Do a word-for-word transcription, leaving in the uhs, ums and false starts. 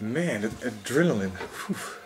Man, that adrenaline. Whew.